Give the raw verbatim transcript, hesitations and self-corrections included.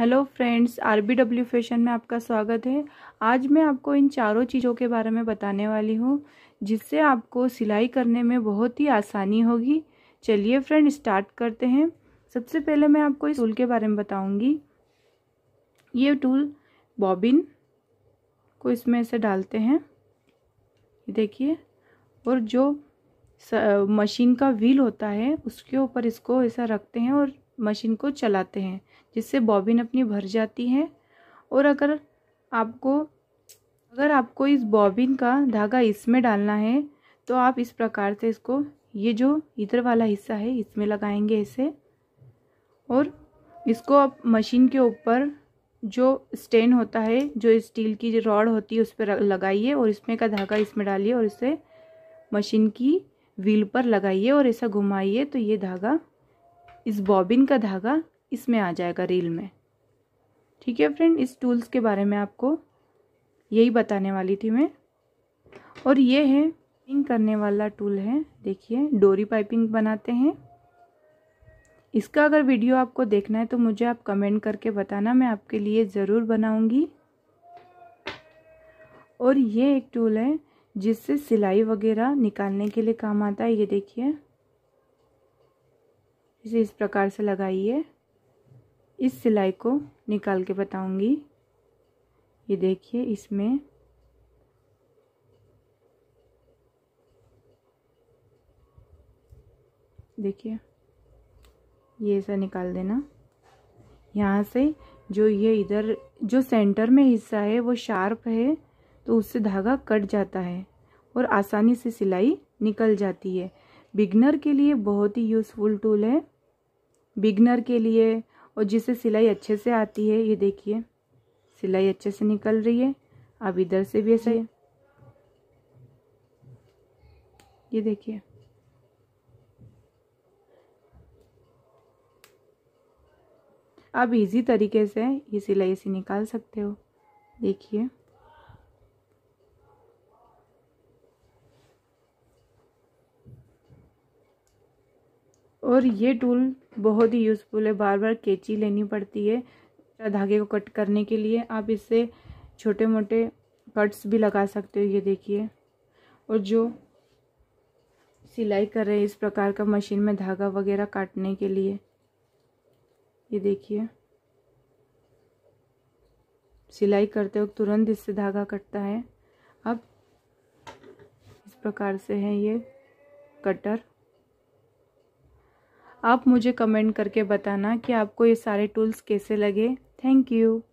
Hello friends, RBW fashion में आपका स्वागत है। आज मैं आपको इन चारों चीज़ों के बारे में बताने वाली हूँ, जिससे आपको सिलाई करने में बहुत ही आसानी होगी। चलिए फ्रेंड, स्टार्ट करते हैं। सबसे पहले मैं आपको इस टूल के बारे में बताऊँगी। ये टूल बॉबिन को इसमें ऐसे डालते हैं, देखिए, और जो मशीन का व्हील होता है उसके ऊपर इसको ऐसा रखते हैं और मशीन को चलाते हैं, जिससे बॉबिन अपनी भर जाती है। और अगर आपको अगर आपको इस बॉबिन का धागा इसमें डालना है तो आप इस प्रकार से इसको, ये जो इधर वाला हिस्सा है, इसमें लगाएंगे ऐसे, और इसको आप मशीन के ऊपर जो स्टैंड होता है, जो स्टील की जो रॉड होती है, उस पर लगाइए और इसमें का धागा इसमें डालिए और इसे मशीन की व्हील पर लगाइए और ऐसा घुमाइए, तो ये धागा, इस बॉबिन का धागा इसमें आ जाएगा रील में। ठीक है फ्रेंड, इस टूल्स के बारे में आपको यही बताने वाली थी मैं। और ये है पाइपिंग करने वाला टूल है, देखिए, डोरी पाइपिंग बनाते हैं। इसका अगर वीडियो आपको देखना है तो मुझे आप कमेंट करके बताना, मैं आपके लिए ज़रूर बनाऊंगी। और ये एक टूल है जिससे सिलाई वगैरह निकालने के लिए काम आता है, ये देखिए, इसे इस प्रकार से लगाइए। इस सिलाई को निकाल के बताऊंगी, ये देखिए, इसमें देखिए, ये ऐसा निकाल देना। यहाँ से जो ये इधर जो सेंटर में हिस्सा है वो शार्प है, तो उससे धागा कट जाता है और आसानी से सिलाई निकल जाती है। बिगनर के लिए बहुत ही यूज़फुल टूल है, बिगनर के लिए, और जिसे सिलाई अच्छे से आती है। ये देखिए, सिलाई अच्छे से निकल रही है। अब इधर से भी ऐसा, ये देखिए, आप इजी तरीके से ये सिलाई ऐसी निकाल सकते हो। देखिए, और ये टूल बहुत ही यूज़फुल है। बार बार कैंची लेनी पड़ती है धागे को कट करने के लिए। आप इससे छोटे मोटे कट्स भी लगा सकते हो, ये देखिए। और जो सिलाई कर रहे हैं, इस प्रकार का मशीन में धागा वगैरह काटने के लिए, ये देखिए, सिलाई करते वक्त तुरंत इससे धागा कटता है। अब इस प्रकार से है ये कटर। आप मुझे कमेंट करके बताना कि आपको ये सारे टूल्स कैसे लगे। Thank you.